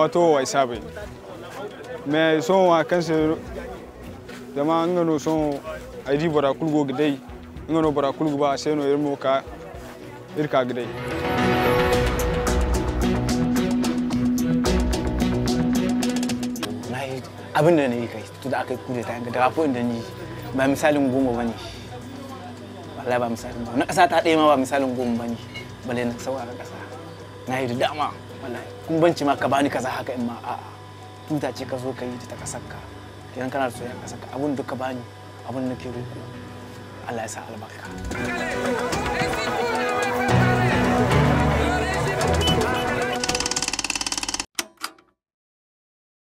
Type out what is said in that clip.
wato wai sabai me so wa kansa dama ngano so aidi bara kulgo gidai ngano bara kulgo ba sai no irmo ka irka gidai nayi abin da nayi kai to da aka kure ta ga da fa'in da ni ba misalin goma bane wallahi ba misalin na kasa ta dai ma ba misalin goma bane balle na sauraron kasa nayi da dama wallahi kun banci ma ka bani kaza haka in ma a'a tuta ce ka zo ka yi ta kasarka idan kana da soyayya kasarka abun duka bani abun nake roƙo Allah ya sa albarka